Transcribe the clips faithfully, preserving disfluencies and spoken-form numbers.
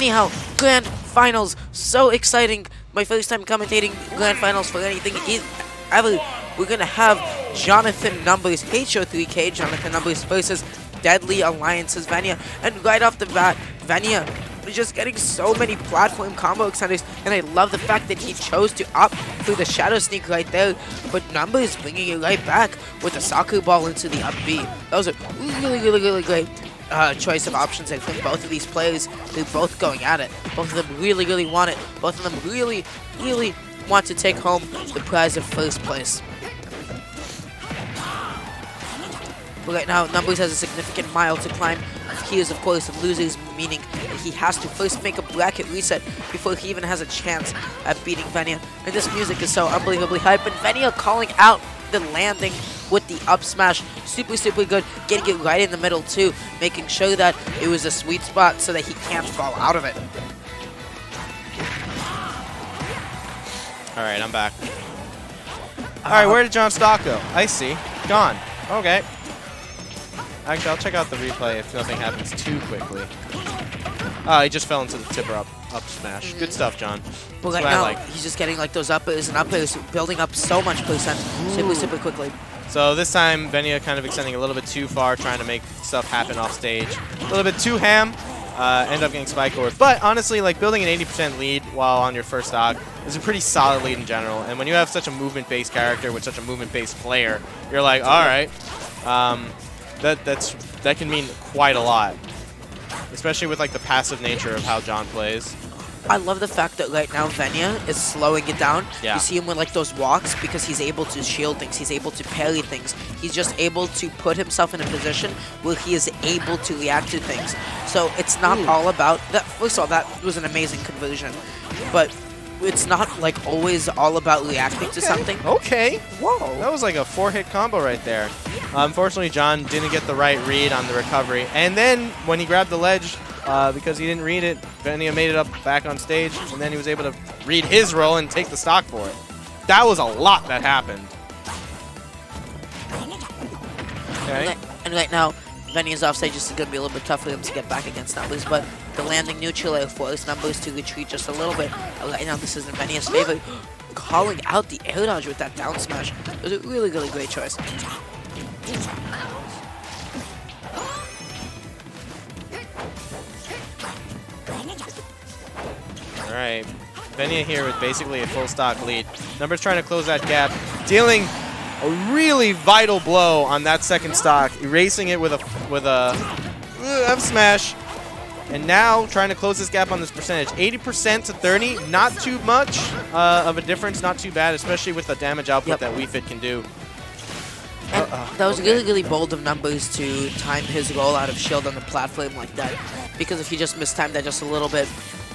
Anyhow, Grand Finals, so exciting. My first time commentating Grand Finals for anything ever. We're going to have Jonathan Numbers, H O three K, Jonathan Numbers versus Deadly Alliance's Venia. And right off the bat, Venia is just getting so many platform combo extenders, and I love the fact that he chose to opt through the Shadow Sneak right there, but Numbers bringing it right back with a soccer ball into the up B. That was a really, really, really great uh, choice of options, and from both of these players. They're both going at it. Both of them really, really want it. Both of them really, really want to take home the prize of first place. But right now, Numbers has a significant mile to climb. He is, of course, a loser's, meaning that he has to first make a bracket reset before he even has a chance at beating Venia. And this music is so unbelievably hype. And Venia calling out the landing with the up smash. Super, super good. Getting it right in the middle, too. Making sure that it was a sweet spot so that he can't fall out of it. All right, I'm back. All right, where did John Stock go? I see. Gone. Okay. Actually, I'll check out the replay if nothing happens too quickly. Ah, uh, he just fell into the tipper up, up smash. Good stuff, John. Well, right now, like. he's just getting like those uppers and uppers, building up so much percent super, super quickly. So this time, Venia kind of extending a little bit too far, trying to make stuff happen off stage. A little bit too ham. Uh, end up getting spike or. But honestly, like building an eighty percent lead while on your first stock is a pretty solid lead in general. And when you have such a movement-based character with such a movement-based player, you're like, all right. Um, That that's that can mean quite a lot, especially with like the passive nature of how John plays. I love the fact that right now Venia is slowing it down. Yeah. You see him with like those walks because he's able to shield things, he's able to parry things, he's just able to put himself in a position where he is able to react to things. So it's not Ooh. all about that. First of all, that was an amazing conversion, but it's not like always all about reacting okay. to something. Okay. Whoa. That was like a four-hit combo right there. Uh, unfortunately, John didn't get the right read on the recovery. And then when he grabbed the ledge, uh, because he didn't read it, Venia made it up back on stage. And then he was able to read his roll and take the stock for it. That was a lot that happened. Okay. And right now, Venia's offstage is going to be a little bit tough for him to get back against Numbers, but the landing neutral air force Numbers to retreat just a little bit. Right now, this is in Venia's favor. Calling out the air dodge with that down smash. It was a really, really great choice. All right. Venia here with basically a full stock lead. Numbers trying to close that gap, dealing a really vital blow on that second stock, erasing it with a with a uh, up smash, and now trying to close this gap on this percentage, eighty percent to thirty, not too much uh, of a difference, not too bad, especially with the damage output yep. that WiiFit can do. And uh, uh, that was okay. really, really bold of Numbers to time his roll out of shield on the platform like that, because if he just mistimed that just a little bit,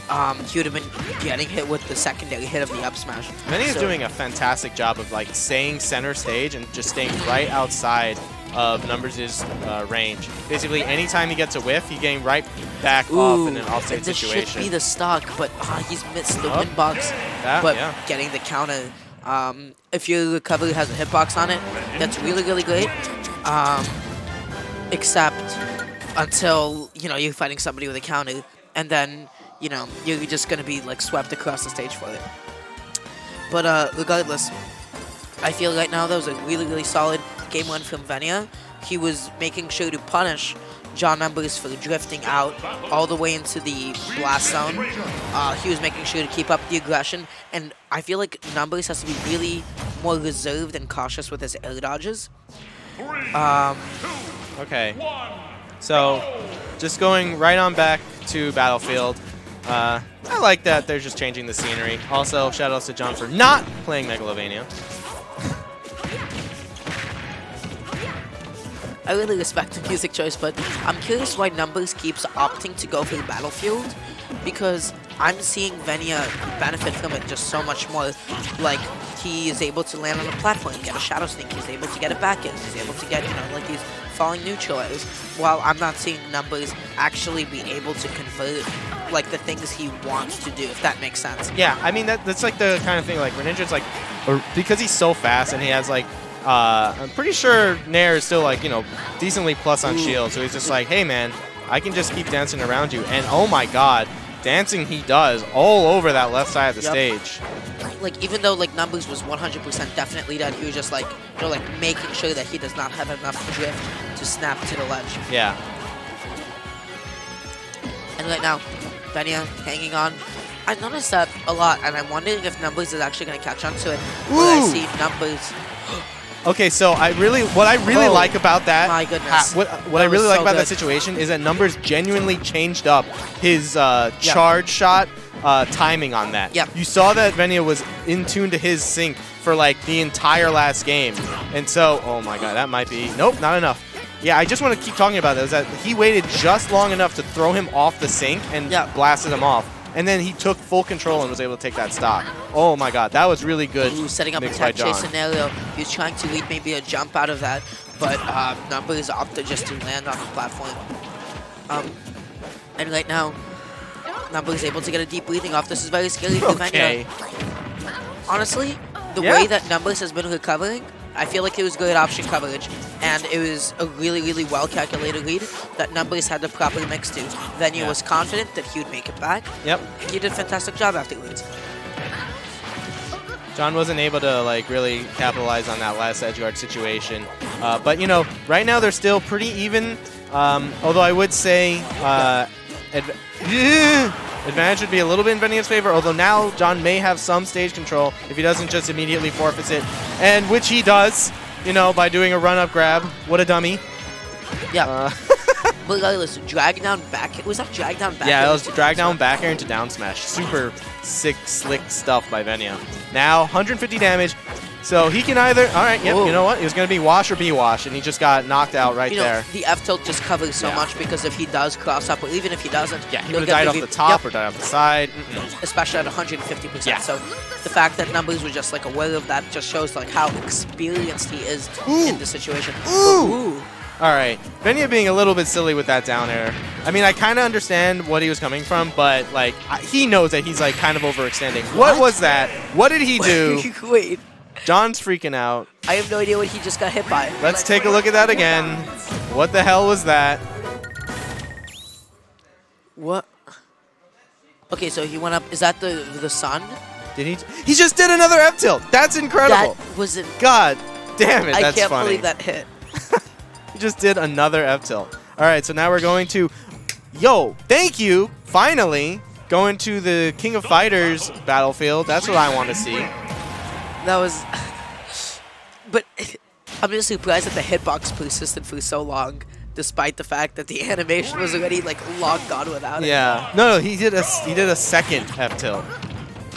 Um, he would have been getting hit with the secondary hit of the up smash. Venia is doing a fantastic job of like staying center stage and just staying right outside of Numbers' uh, range. Basically, anytime he gets a whiff, he's getting right back Ooh, off in an offstage this situation. This should be the stock, but uh, he's missed the oh. win box. That, but yeah. getting the counter. Um, if your recovery has a hitbox on it, that's really, really great. Um, except until, you know, you're fighting somebody with a counter, and then you know, you're just going to be, like, swept across the stage for it. But uh, regardless, I feel right now that was a really, really solid game one from Venia. He was making sure to punish John Numbers for drifting out all the way into the blast zone. Uh, he was making sure to keep up the aggression. And I feel like Numbers has to be really more reserved and cautious with his air dodges. Um, okay. So, just going right on back to Battlefield. Uh, I like that they're just changing the scenery. Also, shoutouts to John for not playing Megalovania. I really respect the music choice, but I'm curious why Numbers keeps opting to go for the Battlefield, because I'm seeing Venia benefit from it just so much more. Like, he is able to land on the platform, get a Shadow Sneak, he's able to get a back in, he's able to get, you know, like these falling neutral airs, while I'm not seeing Numbers actually be able to convert like the things he wants to do, if that makes sense. Yeah, I mean, that that's like the kind of thing, like, Greninja's like, or because he's so fast and he has like, uh, I'm pretty sure Nair is still like, you know, decently plus on Ooh. shield, so he's just like, hey man, I can just keep dancing around you, and oh my god, dancing he does all over that left side of the yep. stage. Like, even though, like, Numbers was one hundred percent definitely done, he was just, like, you know, like, making sure that he does not have enough drift to snap to the ledge. Yeah. And right now, Venia hanging on. I noticed that a lot, and I'm wondering if Numbers is actually going to catch on to it. Ooh. I see Numbers. Okay, so I really, what I really oh, like about that, my goodness. what, what that I really like so about good. that situation is that Numbers genuinely changed up his uh, yep. charge shot uh, timing on that. Yep. You saw that Venia was in tune to his sync for like the entire last game. And so, oh my god, that might be, nope, not enough. Yeah, I just want to keep talking about that, is that he waited just long enough to throw him off the sync and yep. blasted him off. And then he took full control and was able to take that stock. Oh my god, that was really good. Ooh, setting up a tech chase scenario. He was trying to lead maybe a jump out of that, but um, Numbers opted just to land on the platform. Um, and right now, Numbers able to get a deep breathing off. This is very scary for Venia. Honestly, the yeah. way that Numbers has been recovering, I feel like it was good option coverage, and it was a really, really well-calculated lead that Numbers had the proper mix to. Venia yeah. was confident that he would make it back. Yep. He did a fantastic job afterwards. John wasn't able to like really capitalize on that last edgeguard situation. Uh, but, you know, right now they're still pretty even, um, although I would say uh, adv advantage would be a little bit in Venia's favor, although now John may have some stage control if he doesn't just immediately forfeit it, and which he does, you know, by doing a run-up grab. What a dummy. Yeah. Uh, but regardless, drag down back. Was that drag down back? Yeah, it was drag down back air into down smash. Super sick, slick stuff by Venia. Now, one hundred fifty damage. So he can either, all right, yep, Ooh. you know what? It was going to be wash or be wash, and he just got knocked out right you know, there. The F tilt just covers so yeah. much, because if he does cross up, or even if he doesn't, yeah, he would have died off the top yep. or died off the side. Mm-mm. Especially at one hundred fifty percent. Yeah. So the fact that Numbers was just like aware of that just shows like how experienced he is Ooh. in the situation. Ooh. Ooh. All right, Venia being a little bit silly with that down air. I mean, I kind of understand what he was coming from, but like I, he knows that he's like kind of overextending. What, what was that? What did he do? Wait. John's freaking out. I have no idea what he just got hit by. Let's like, take a look at that again. What the hell was that? What? Okay, so he went up. Is that the the sun? Did he? He just did another F tilt. That's incredible. That was it. God damn it. That's funny. I can't funny. believe that hit. He just did another F tilt. All right, so now we're going to. Yo, thank you. Finally, going to the King of Fighters battlefield. That's what I want to see. That was, but I'm just surprised that the hitbox persisted for so long, despite the fact that the animation was already like locked on without it. Yeah, no, no, he did a he did a second F tilt.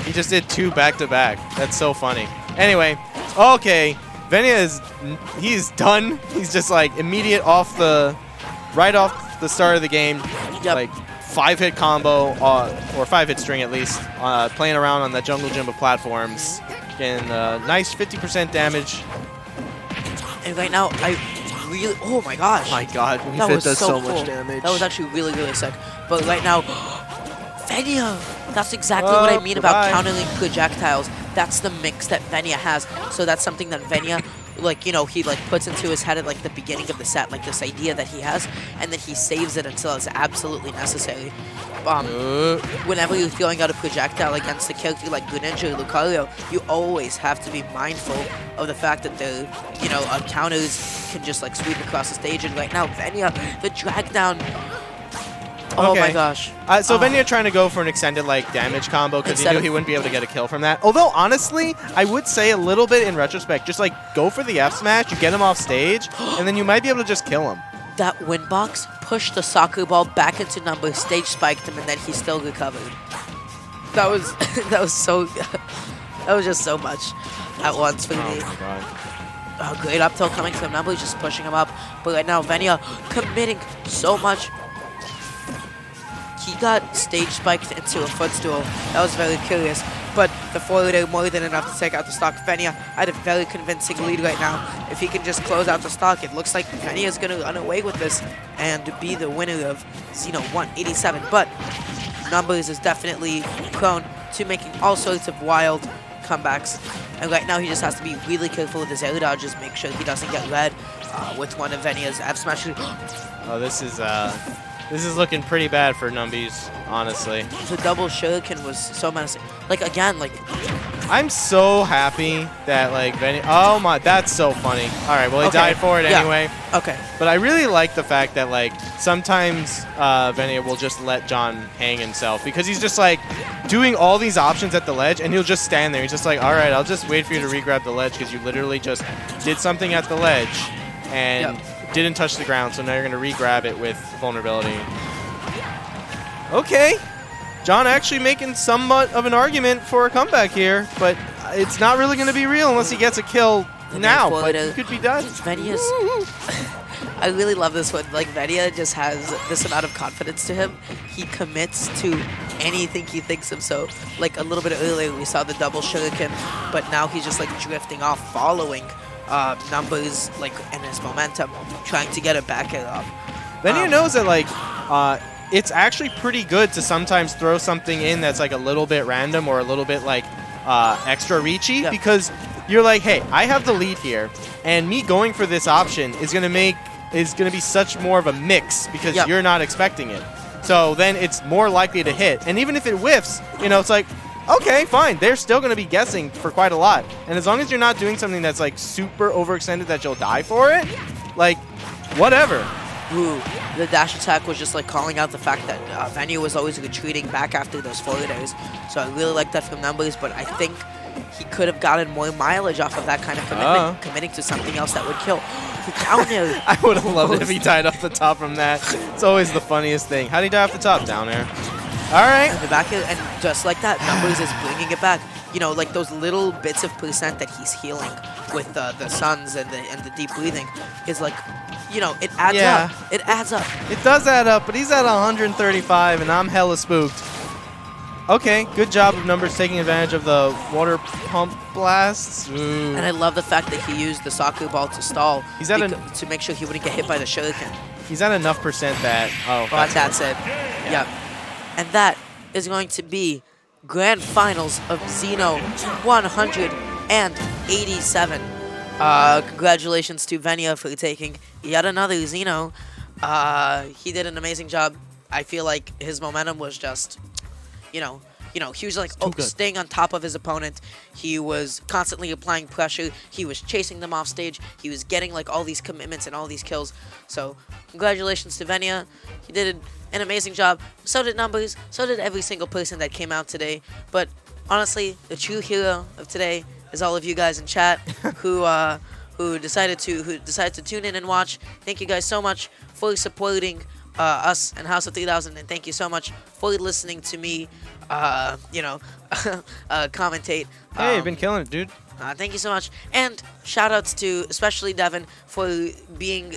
He just did two back to back. That's so funny. Anyway, okay, Venia is he's done. He's just like immediate off the, right off the start of the game, yep. like five hit combo uh, or five hit string at least, uh, playing around on the jungle gym of platforms. And uh, nice fifty percent damage. And right now, I really... Oh, my gosh. My god, WiiFit does so, so much cool. damage. That was actually really, really sick. But right now... Venia! That's exactly oh, what I mean goodbye. about countering projectiles. That's the mix that Venia has. So that's something that Venia... like, you know, he, like, puts into his head at, like, the beginning of the set, like, this idea that he has, and then he saves it until it's absolutely necessary. Um, uh. Whenever you're throwing out a projectile against a character like Greninja or Lucario, you always have to be mindful of the fact that the, you know, uh, counters can just, like, sweep across the stage, and right now, Venia, the drag down... Oh okay. my gosh. Uh, so uh, Venia trying to go for an extended like damage combo because he knew he wouldn't be able to get a kill from that. Although honestly, I would say a little bit in retrospect, just like go for the F smash, you get him off stage, and then you might be able to just kill him. That wind box pushed the soccer ball back into Numbers, stage spiked him, and then he still recovered. That was that was so that was just so much at once for oh me. My God. Oh, great up tilt coming from Numbers, just pushing him up. But right now Venia committing so much. He got stage spiked into a footstool. That was very curious. But the forward air more than enough to take out the stock. Venia had a very convincing lead right now. If he can just close out the stock, it looks like Venia's going to run away with this and be the winner of Xeno one eighty-seven. But Numbers is definitely prone to making all sorts of wild comebacks. And right now he just has to be really careful with his air dodges, make sure he doesn't get red uh, with one of Venia's F smashes. Oh, this is... Uh This is looking pretty bad for Numbies, honestly. The double shuriken was so menacing. Like, again, like... I'm so happy that, like, Venia... Oh, my... That's so funny. All right, well, he okay. died for it yeah. anyway. Okay. But I really like the fact that, like, sometimes uh, Venia will just let John hang himself because he's just, like, doing all these options at the ledge, and he'll just stand there. He's just like, all right, I'll just wait for you to re-grab the ledge because you literally just did something at the ledge and... Yep. Didn't touch the ground, so now you're going to re-grab it with vulnerability. Okay. John actually making somewhat of an argument for a comeback here, but it's not really going to be real unless he gets a kill and now, but it could be done. Venia's I really love this one. Like, Venia just has this amount of confidence to him. He commits to anything he thinks of. So, like, a little bit earlier we saw the double shuriken, but now he's just, like, drifting off following Uh, numbers, like, and his momentum, trying to get it back it up. Venia um, knows that, like, uh, it's actually pretty good to sometimes throw something in that's, like, a little bit random or a little bit, like, uh, extra reachy yeah. because you're like, hey, I have the lead here, and me going for this option is going to make, is going to be such more of a mix because yep. you're not expecting it. So then it's more likely to hit. And even if it whiffs, you know, it's like, okay, fine. They're still going to be guessing for quite a lot. And as long as you're not doing something that's, like, super overextended that you'll die for it, like, whatever. Ooh, the dash attack was just, like, calling out the fact that uh, Venia was always retreating back after those forward airs. So I really like that from Numbers, but I think he could have gotten more mileage off of that kind of commitment, uh. committing to something else that would kill. Down air. I would have loved it if he died off the top from that. It's always the funniest thing. How did he die off the top? Down air. All right. And the back is, and just like that, Numbers is bringing it back. You know, like those little bits of percent that he's healing with uh, the suns and the and the deep breathing is like, you know, it adds yeah. up. It adds up. It does add up, but he's at one hundred thirty-five, and I'm hella spooked. Okay, good job of Numbers taking advantage of the water pump blasts. Ooh. And I love the fact that he used the soccer ball to stall he's at a to make sure he wouldn't get hit by the shuriken. He's at enough percent that. Oh, well, that's, that's it. Yep. Yeah. And that is going to be Grand Finals of Xeno one eighty-seven. Uh, congratulations to Venia for taking yet another Xeno. Uh, he did an amazing job. I feel like his momentum was just, you know, you know, he was like oh, staying on top of his opponent. He was constantly applying pressure. He was chasing them off stage. He was getting like all these commitments and all these kills. So congratulations to Venia. He did it. An amazing job. So did Numbers. So did every single person that came out today. But honestly, the true hero of today is all of you guys in chat who uh, who decided to who decided to tune in and watch. Thank you guys so much for supporting uh, us and House of three thousand, and thank you so much for listening to me. Uh, you know, uh, commentate. Hey, um, you've been killing it, dude. Uh, thank you so much, and shout outs to especially Devin for being